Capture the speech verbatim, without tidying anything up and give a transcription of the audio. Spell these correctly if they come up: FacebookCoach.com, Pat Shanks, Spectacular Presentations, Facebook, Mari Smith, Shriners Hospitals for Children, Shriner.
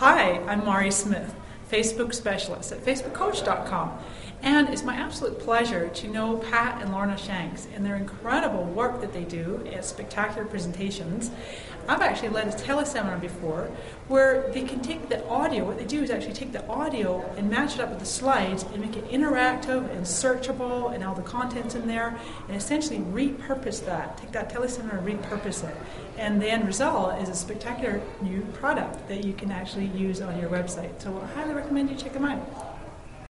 Hi, I'm Mari Smith, Facebook Specialist at Facebook Coach dot com, and it's my absolute pleasure to know Pat and Lorna Shanks and their incredible work that they do at Spectacular Presentations. I've actually led a teleseminar before where they can take the audio, what they do is actually take the audio and match it up with the slides and make it interactive and searchable and all the contents in there, and essentially repurpose that, take that teleseminar and repurpose it. And the end result is a spectacular new product that you can actually use on your website. So I highly recommend you check them out.